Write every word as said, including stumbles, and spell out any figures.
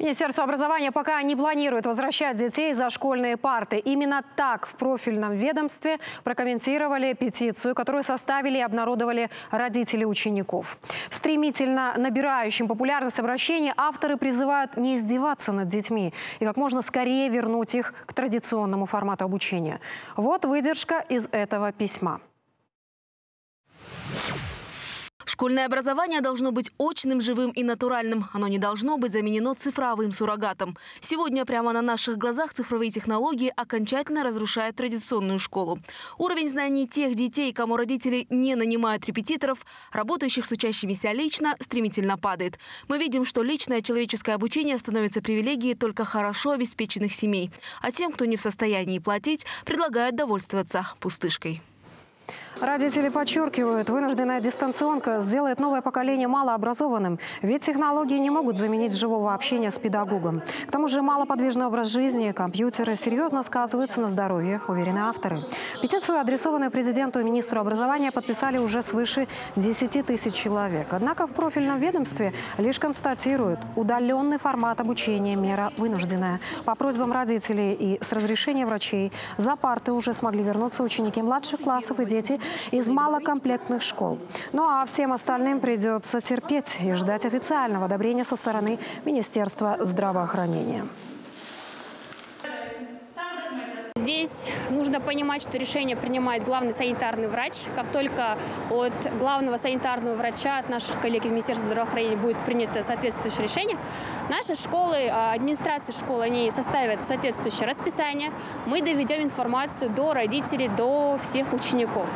Министерство образования пока не планирует возвращать детей за школьные парты. Именно так в профильном ведомстве прокомментировали петицию, которую составили и обнародовали родители учеников. В стремительно набирающем популярность обращении авторы призывают не издеваться над детьми и как можно скорее вернуть их к традиционному формату обучения. Вот выдержка из этого письма. Школьное образование должно быть очным, живым и натуральным. Оно не должно быть заменено цифровым суррогатом. Сегодня прямо на наших глазах цифровые технологии окончательно разрушают традиционную школу. Уровень знаний тех детей, кому родители не нанимают репетиторов, работающих с учащимися лично, стремительно падает. Мы видим, что личное человеческое обучение становится привилегией только хорошо обеспеченных семей. А тем, кто не в состоянии платить, предлагают довольствоваться пустышкой. Родители подчеркивают, вынужденная дистанционка сделает новое поколение малообразованным, ведь технологии не могут заменить живого общения с педагогом. К тому же малоподвижный образ жизни, компьютеры серьезно сказываются на здоровье, уверены авторы. Петицию, адресованную президенту и министру образования, подписали уже свыше десяти тысяч человек. Однако в профильном ведомстве лишь констатируют, удаленный формат обучения – мера вынужденная. По просьбам родителей и с разрешения врачей за парты уже смогли вернуться ученики младших классов и дети из малокомплектных школ. Ну а всем остальным придется терпеть и ждать официального одобрения со стороны Министерства здравоохранения. Здесь нужно понимать, что решение принимает главный санитарный врач. Как только от главного санитарного врача, от наших коллег из Министерства здравоохранения будет принято соответствующее решение, наши школы, администрация школы, они составят соответствующее расписание. Мы доведем информацию до родителей, до всех учеников.